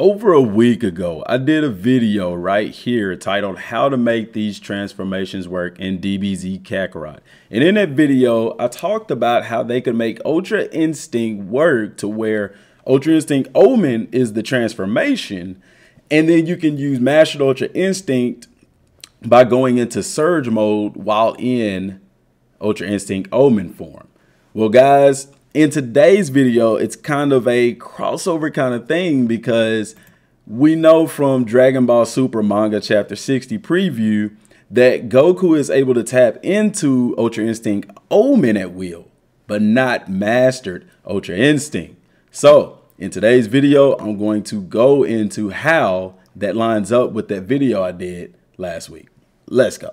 Over a week ago, I did a video right here titled How to Make These Transformations Work in DBZ Kakarot. And in that video, I talked about how they could make Ultra Instinct work to where Ultra Instinct Omen is the transformation. And then you can use Mastered Ultra Instinct by going into Surge mode while in Ultra Instinct Omen form. Well, guys, in today's video, it's kind of a crossover kind of thing because we know from Dragon Ball Super Manga Chapter 60 preview that Goku is able to tap into Ultra Instinct Omen at will, but not Mastered Ultra Instinct. So in today's video, I'm going to go into how that lines up with that video I did last week. Let's go.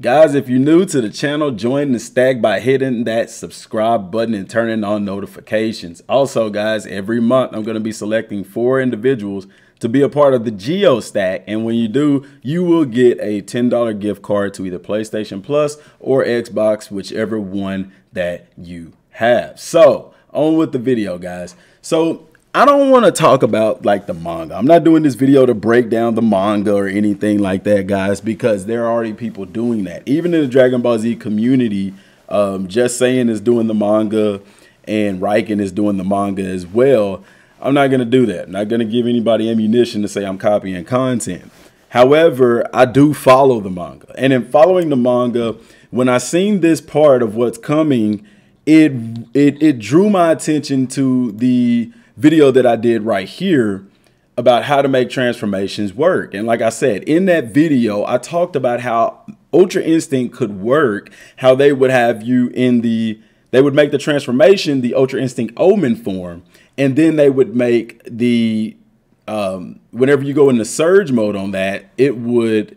Guys, if you're new to the channel, join the stack by hitting that subscribe button and turning on notifications. Also, guys, every month I'm going to be selecting 4 individuals to be a part of the Geo Stack. And when you do, you will get a $10 gift card to either PlayStation Plus or Xbox, whichever one that you have. So on with the video, guys. So I don't want to talk about like the manga. I'm not doing this video to break down the manga or anything like that, guys, because there are already people doing that. Even in the Dragon Ball Z community, Just Saiyan is doing the manga and Riken is doing the manga as well. I'm not going to do that. I'm not going to give anybody ammunition to say I'm copying content. However, I do follow the manga. And in following the manga, when I seen this part of what's coming, it drew my attention to the video that I did right here about how to make transformations work. And like I said, in that video, I talked about how Ultra Instinct could work, how they would have you in the, they would make the transformation, the Ultra Instinct Omen form, and then they would make the, whenever you go into Surge mode on that, it would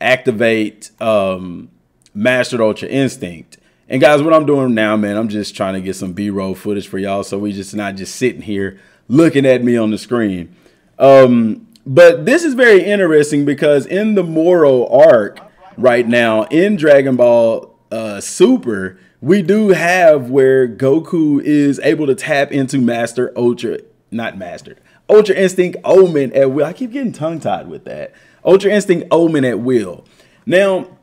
activate Mastered Ultra Instinct. And guys, what I'm doing now, man, I'm just trying to get some B-roll footage for y'all, so we just not just sitting here looking at me on the screen. But this is very interesting because in the Moro arc right now in Dragon Ball Super, we do have where Goku is able to tap into Ultra Instinct Omen at will. I keep getting tongue-tied with that. Ultra Instinct Omen at will. Now,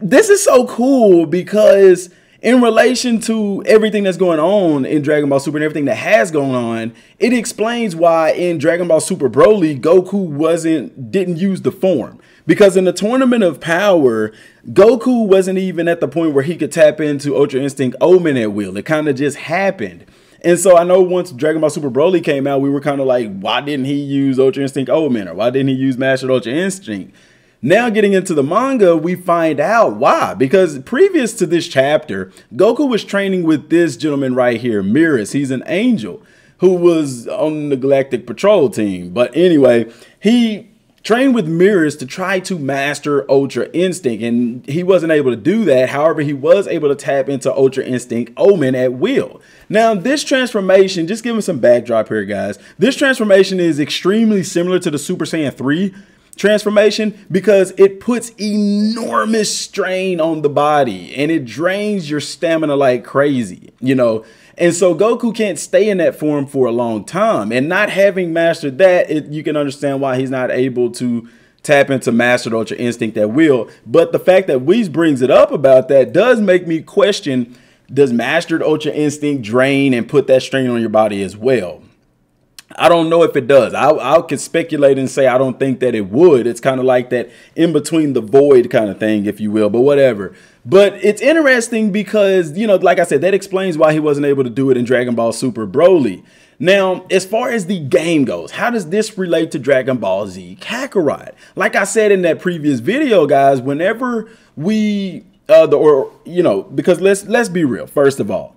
this is so cool because in relation to everything that's going on in Dragon Ball Super and everything that has gone on, it explains why in Dragon Ball Super Broly, Goku didn't use the form. Because in the Tournament of Power, Goku wasn't even at the point where he could tap into Ultra Instinct Omen at will. It kind of just happened. And so I know once Dragon Ball Super Broly came out, we were kind of like, why didn't he use Ultra Instinct Omen? Or why didn't he use Mastered Ultra Instinct? Now getting into the manga, we find out why. Because previous to this chapter, Goku was training with this gentleman right here, Merus. He's an angel who was on the Galactic Patrol team. But anyway, he trained with Merus to try to master Ultra Instinct. And he wasn't able to do that. However, he was able to tap into Ultra Instinct Omen at will. Now, this transformation, just giving some backdrop here, guys. This transformation is extremely similar to the Super Saiyan 3 transformation because it puts enormous strain on the body and it drains your stamina like crazy, you know. And so Goku can't stay in that form for a long time, and not having mastered that, you can understand why he's not able to tap into Mastered Ultra Instinct at will. But the fact that Whis brings it up about that does make me question, does Mastered Ultra Instinct drain and put that strain on your body as well? I don't know if it does. I could speculate and say I don't think that it would. It's kind of like that in between the void kind of thing, if you will, but whatever. But it's interesting because, you know, like I said, that explains why he wasn't able to do it in Dragon Ball Super Broly. Now, as far as the game goes, how does this relate to Dragon Ball Z Kakarot? Like I said in that previous video, guys, whenever we, because let's be real. First of all,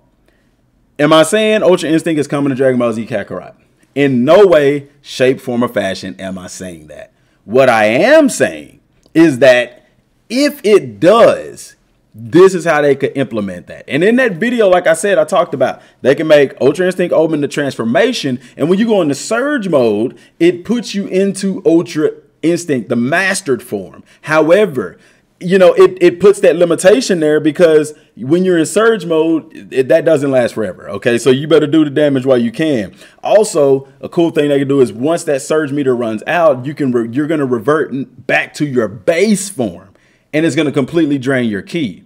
am I saying Ultra Instinct is coming to Dragon Ball Z Kakarot? In no way, shape, form, or fashion am I saying that. What I am saying is that if it does, This is how they could implement that. And in that video, like I said, I talked about, they can make Ultra Instinct open the transformation. And when you go into Surge mode, it puts you into Ultra Instinct, the mastered form. However, you know, it puts that limitation there because when you're in Surge mode, that doesn't last forever. Okay, so you better do the damage while you can. Also, a cool thing they can do is once that Surge meter runs out, you can you're going to revert back to your base form. And it's going to completely drain your ki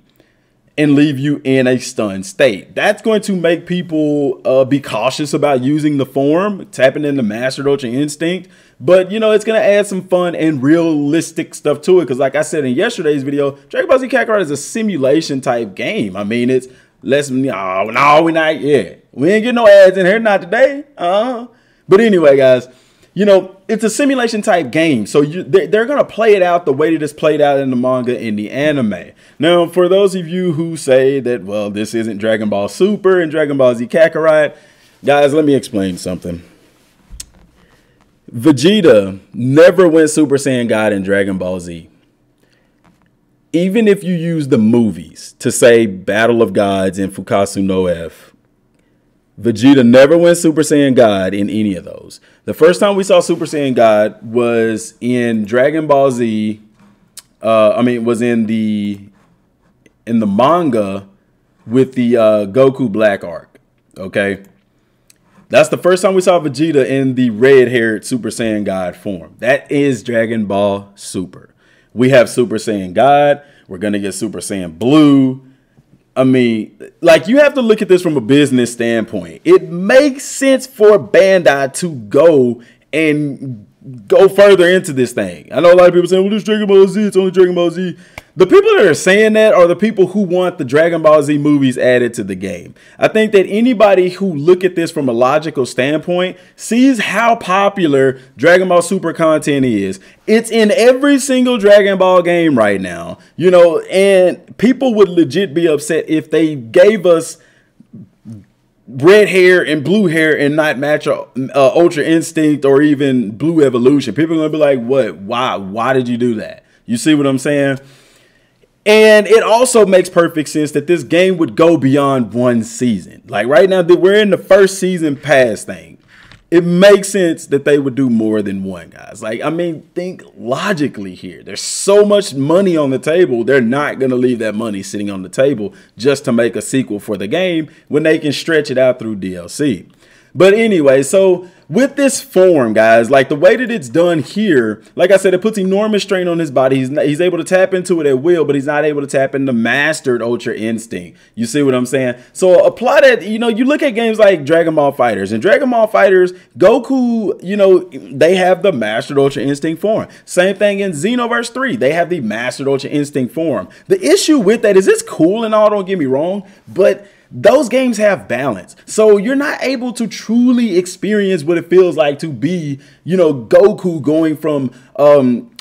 and leave you in a stunned state. That's going to make people be cautious about using the form, tapping into Mastered Ultra Instinct. But, you know, it's going to add some fun and realistic stuff to it. Because like I said in yesterday's video, Dragon Ball Z Kakarot is a simulation type game. I mean, it's less, no, we're not yet. We ain't getting no ads in here, not today. But anyway, guys. You know, it's a simulation type game, so they're going to play it out the way that it's played out in the manga and the anime. Now, for those of you who say that, well, this isn't Dragon Ball Super and Dragon Ball Z Kakarot, guys, let me explain something. Vegeta never went Super Saiyan God in Dragon Ball Z. Even if you use the movies to say Battle of Gods and Fukatsu no F, Vegeta never went Super Saiyan God in any of those. The first time we saw Super Saiyan God was in Dragon Ball Z. Was in the manga with the Goku Black arc. Okay, that's the first time we saw Vegeta in the red-haired Super Saiyan God form. That is Dragon Ball Super. We have Super Saiyan God. We're gonna get Super Saiyan Blue. I mean, like, you have to look at this from a business standpoint. It makes sense for Bandai to go further into this thing. I know a lot of people saying, well, this Dragon Ball Z, it's only Dragon Ball Z. The people that are saying that are the people who want the Dragon Ball Z movies added to the game. I think that anybody who look at this from a logical standpoint sees how popular Dragon Ball Super content is. It's in every single Dragon Ball game right now, you know, and people would legit be upset if they gave us red hair and blue hair and not match Ultra Instinct or even Blue Evolution. People are going to be like, what? Why did you do that? You see what I'm saying? And it also makes perfect sense that this game would go beyond one season. Like right now, we're in the first season pass thing. It makes sense that they would do more than one, guys. Like, I mean, think logically here. There's so much money on the table. They're not going to leave that money sitting on the table just to make a sequel for the game when they can stretch it out through DLC. But anyway, so with this form, guys, like the way that it's done here, like I said, it puts enormous strain on his body. He's able to tap into it at will, but he's not able to tap into Mastered Ultra Instinct. You see what I'm saying? So apply that, you know, you look at games like Dragon Ball FighterZ. In Dragon Ball FighterZ, Goku, you know, they have the Mastered Ultra Instinct form. Same thing in Xenoverse 3. They have the Mastered Ultra Instinct form. The issue with that is it's cool and all, don't get me wrong, but those games have balance, so you're not able to truly experience what it feels like to be, you know, Goku going from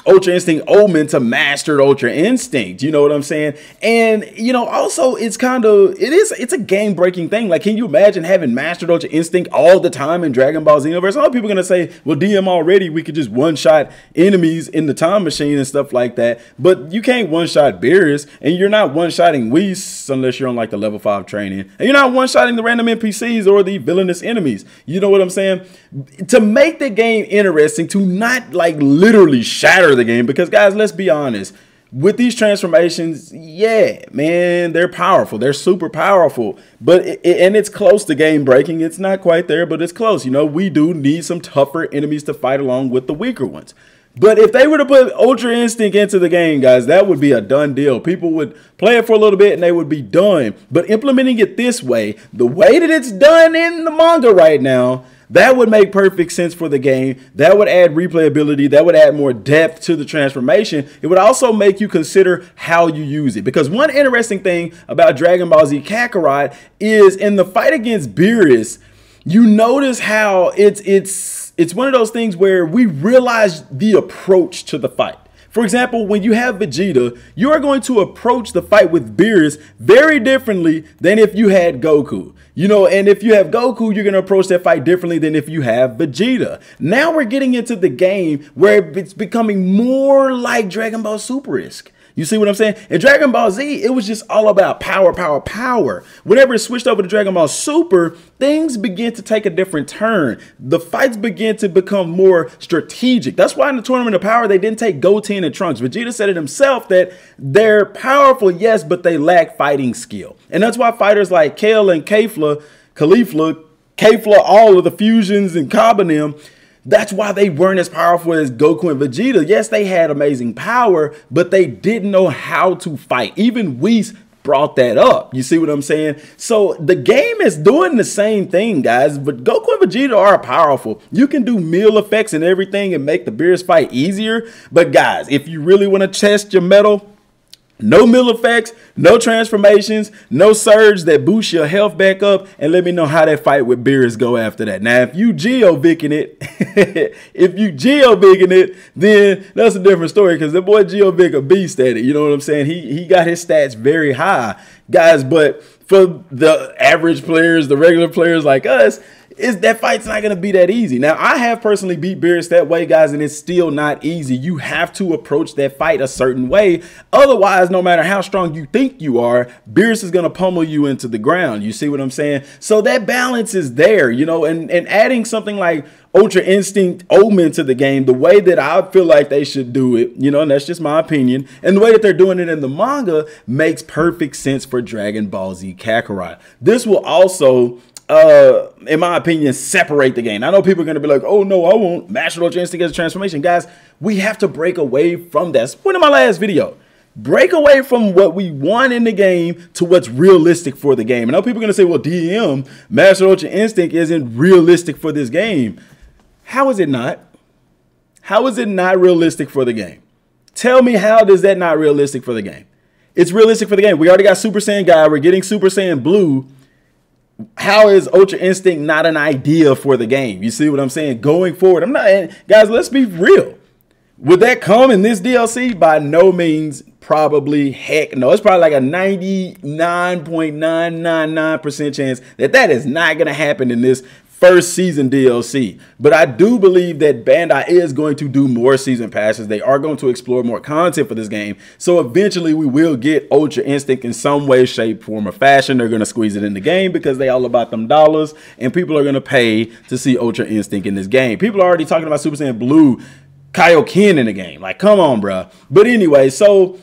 Ultra Instinct Omen to Mastered Ultra Instinct. You know what I'm saying? And, you know, also it's kind of, it's a game breaking thing. Like, can you imagine having Mastered Ultra Instinct all the time in Dragon Ball Xenoverse? I know people are going to say, well, DM already, we could just one shot enemies in the time machine and stuff like that. But you can't one shot Beerus, and you're not one shotting Whis unless you're on like the level 5 training. And you're not one shotting the random NPCs or the villainous enemies. You know what I'm saying? To make the game interesting, to not like literally shatter the game, because guys, let's be honest, with these transformations, yeah, man, they're powerful, they're super powerful, but it's close to game breaking. It's not quite there, but it's close. You know, we do need some tougher enemies to fight along with the weaker ones. But if they were to put Ultra Instinct into the game, guys, that would be a done deal. People would play it for a little bit and they would be done. But implementing it this way, the way that it's done in the manga right now, that would make perfect sense for the game. That would add replayability. That would add more depth to the transformation. It would also make you consider how you use it. Because one interesting thing about Dragon Ball Z Kakarot is in the fight against Beerus, you notice how it's one of those things where we realize the approach to the fight. For example, when you have Vegeta, you are going to approach the fight with Beerus very differently than if you had Goku. You know, and if you have Goku, you're going to approach that fight differently than if you have Vegeta. Now we're getting into the game where it's becoming more like Dragon Ball Super-esque. You see what I'm saying? In Dragon Ball Z, it was just all about power, power, power. Whenever it switched over to Dragon Ball Super, things began to take a different turn. The fights began to become more strategic. That's why in the Tournament of Power, they didn't take Goten and Trunks. Vegeta said it himself that they're powerful, yes, but they lack fighting skill. And that's why fighters like Kale and Kalifla, all of the fusions and Kabanim, that's why they weren't as powerful as Goku and Vegeta. Yes, they had amazing power, but they didn't know how to fight. Even Whis brought that up. You see what I'm saying? So the game is doing the same thing, guys. But Goku and Vegeta are powerful. You can do meal effects and everything and make the Beerus fight easier. But guys, if you really want to test your mettle, no mill effects, no transformations, no surge that boosts your health back up, and let me know how that fight with Beerus go after that. Now, if you geo-vicking it, then that's a different story, because the boy geo-vic a beast at it. You know what I'm saying? He got his stats very high, guys. But for the average players, the regular players like us, that fight's not going to be that easy. Now, I have personally beat Beerus that way, guys, and it's still not easy. You have to approach that fight a certain way. Otherwise, no matter how strong you think you are, Beerus is going to pummel you into the ground. You see what I'm saying? So that balance is there, you know, and adding something like Ultra Instinct Omen to the game, the way that I feel like they should do it, you know, and that's just my opinion, and the way that they're doing it in the manga makes perfect sense for Dragon Ball Z Kakarot. This will also, in my opinion, separate the game. I know people are going to be like, oh no, I won't Mastered Ultra Instinct as a transformation. Guys, we have to break away from that. That's the point of my last video. Break away from what we want in the game to what's realistic for the game. I know people are going to say, well, DM, Mastered Ultra Instinct isn't realistic for this game. How is it not? How is it not realistic for the game? Tell me, how does that not realistic for the game? It's realistic for the game. We already got Super Saiyan God. We're getting Super Saiyan Blue. How is Ultra Instinct not an idea for the game? You see what I'm saying? Going forward, I'm not, guys, let's be real. Would that come in this DLC? By no means, probably, heck no. It's probably like a 99.999% chance that that is not going to happen in this first season DLC. But I do believe that Bandai is going to do more season passes. They are going to explore more content for this game. So eventually we will get Ultra Instinct in some way, shape, form, or fashion. They're going to squeeze it in the game because they all about them dollars, and people are going to pay to see Ultra Instinct in this game. People are already talking about Super Saiyan Blue Kaioken in the game. Like, come on, bro. But anyway, so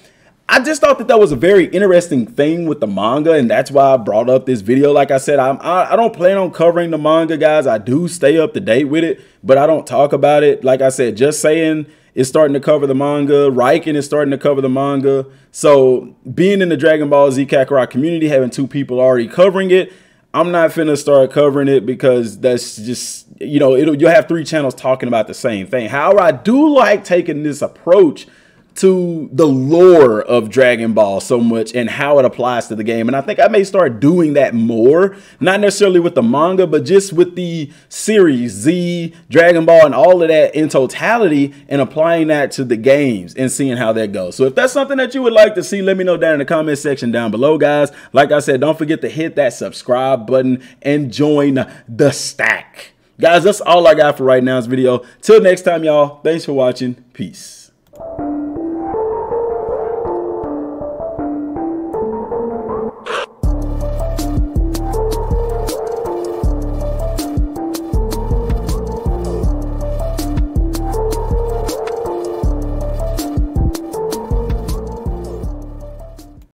I just thought that that was a very interesting thing with the manga, and that's why I brought up this video. Like I said, I don't plan on covering the manga, guys. I do stay up to date with it, but I don't talk about it. Like I said, Just Saying is starting to cover the manga. Riken is starting to cover the manga. So being in the Dragon Ball Z Kakarot community, having two people already covering it, I'm not finna start covering it because that's just, you know, you'll have three channels talking about the same thing. However, I do like taking this approach to the lore of Dragon Ball so much and how it applies to the game. And I think I may start doing that more, not necessarily with the manga, but just with the series Z, Dragon Ball, and all of that in totality, and applying that to the games and seeing how that goes. So if that's something that you would like to see, let me know down in the comment section down below, guys. Like I said, don't forget to hit that subscribe button and join the stack. Guys, that's all I got for right now's video. Till next time, y'all. Thanks for watching. Peace.